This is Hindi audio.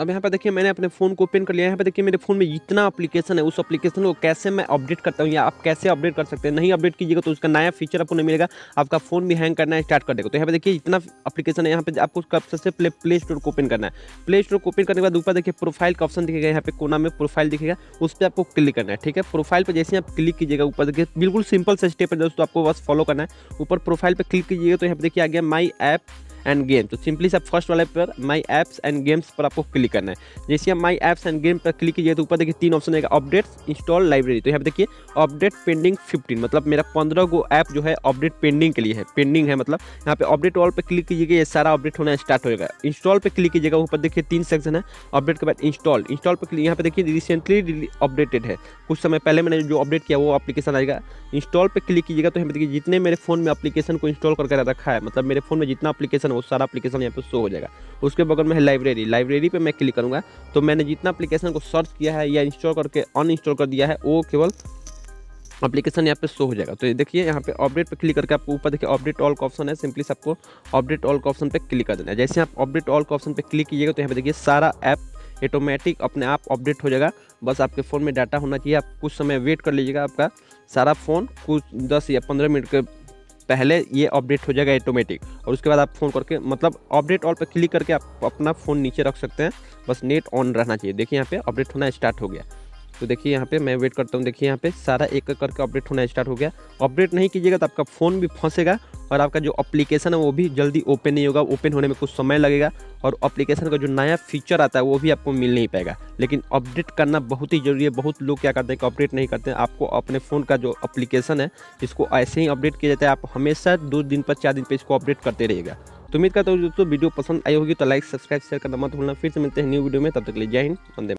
अब यहाँ पर देखिए मैंने अपने फ़ोन को ओपन कर लिया। यहाँ पर देखिए मेरे फ़ोन में जितना एप्लीकेशन है उस एप्लीकेशन को कैसे मैं अपडेट करता हूँ या आप कैसे अपडेट कर सकते हैं। नहीं अपडेट कीजिएगा तो उसका नया फीचर आपको नहीं मिलेगा, आपका फ़ोन भी हैंग करना स्टार्ट कर देगा। तो यहाँ पर देखिए जितना एप्लीकेशन है यहाँ पर आपको सबसे पहले प्ले स्टोर को ओपन करना है। प्ले स्टोर को ओपन करने के बाद ऊपर देखिए प्रोफाइल का ऑप्शन दिखेगा, यहाँ पे कोना में प्रोफाइल दिखेगा, उस पर आपको क्लिक करना है। ठीक है, प्रोफाइल पर जैसे आप क्लिक कीजिएगा ऊपर देखिए बिल्कुल सिंपल से स्टेप है दोस्तों, आपको बस फॉलो करना है। ऊपर प्रोफाइल पर क्लिक कीजिएगा तो यहाँ पर देखिए आ गया माई ऐप एंड गेम। तो सिंपली से आप फर्स्ट वाले पर माय ऐप्स एंड गेम्स पर आपको क्लिक करना है। जैसे आप माय ऐप्स एंड गेम पर क्लिक कीजिए तो ऊपर देखिए तीन ऑप्शन आएगा, अपडेट्स, इंस्टॉल, लाइब्रेरी। तो यहाँ पे देखिए अपडेट पेंडिंग 15, मतलब मेरा 15 गो ऐप जो है अपडेट पेंडिंग के लिए है, पेंडिंग है मतलब। यहाँ पे अपडेट ऑल पर क्लिक कीजिएगा, ये सारा अपडेट होना स्टार्ट होगा। इंस्टॉल पर क्लिक कीजिएगा, ऊपर देखिए तीन सेक्शन है, अपडेट के बाद इंस्टॉल। इंस्टॉल पर क्लिक, यहाँ पे देखिए रिसेंटली अपडेटेड है, कुछ समय पहले मैंने जो अपडेट किया वो एप्लीकेशन आएगा। इंस्टॉल पर क्लिक कीजिएगा तो यहाँ पे देखिए जितने मेरे फोन में एप्लीकेशन को इंस्टॉल करके रखा है, मतलब मेरे फोन में जितना एप्लीकेशन वो सारा एप्लीकेशन यहाँ पे शो हो जाएगा। उसके बगल में है लाइब्रेरी, लाइब्रेरी पे मैं क्लिक करूँगा तो मैंने जितना एप्लीकेशन को सर्च किया है या इंस्टॉल करके अनइंस्टॉल कर दिया है वो केवल एप्लीकेशन यहाँ पे शो हो जाएगा। तो ये देखिए यहाँ पे अपडेट पे क्लिक करके आपको ऊपर देखिए अपडेट ऑल का ऑप्शन है, सिंपली से आपको अपडेट ऑल का ऑप्शन पे क्लिक कर देना है। जैसे आप अपडेट ऑल का ऑप्शन पे क्लिक कीजिएगा तो यहाँ पे देखिए सारा ऐप ऑटोमेटिक अपने आप अपडेट हो जाएगा। बस आपके फ़ोन में डाटा होना चाहिए, आप कुछ समय वेट कर लीजिएगा, आपका सारा फ़ोन कुछ 10 या 15 मिनट के पहले ये अपडेट हो जाएगा ऑटोमेटिक। और उसके बाद आप फ़ोन करके मतलब अपडेट ऑल पर क्लिक करके आप अपना फ़ोन नीचे रख सकते हैं, बस नेट ऑन रहना चाहिए। देखिए यहाँ पे अपडेट होना स्टार्ट हो गया। तो देखिए यहाँ पे मैं वेट करता हूँ, देखिए यहाँ पे सारा एक करके अपडेट होना स्टार्ट हो गया। अपडेट नहीं कीजिएगा तो आपका फ़ोन भी फंसेगा और आपका जो एप्लीकेशन है वो भी जल्दी ओपन नहीं होगा, ओपन होने में कुछ समय लगेगा और एप्लीकेशन का जो नया फीचर आता है वो भी आपको मिल नहीं पाएगा। लेकिन अपडेट करना बहुत ही ज़रूरी है। बहुत लोग क्या करते हैं कि अपडेट नहीं करते हैं। आपको अपने फ़ोन का जो एप्लीकेशन है इसको ऐसे ही अपडेट किया जाता है, आप हमेशा 2 दिन पर 4 दिन पर इसको अपडेट करते रहिएगा। तो उम्मीद करता हूँ दोस्तों वीडियो पसंद आई होगी, तो लाइक सब्सक्राइब शेयर करना मत भूलना। फिर से मिलते हैं न्यू वीडियो में, तब तक के लिए जय हिंद, वंदे।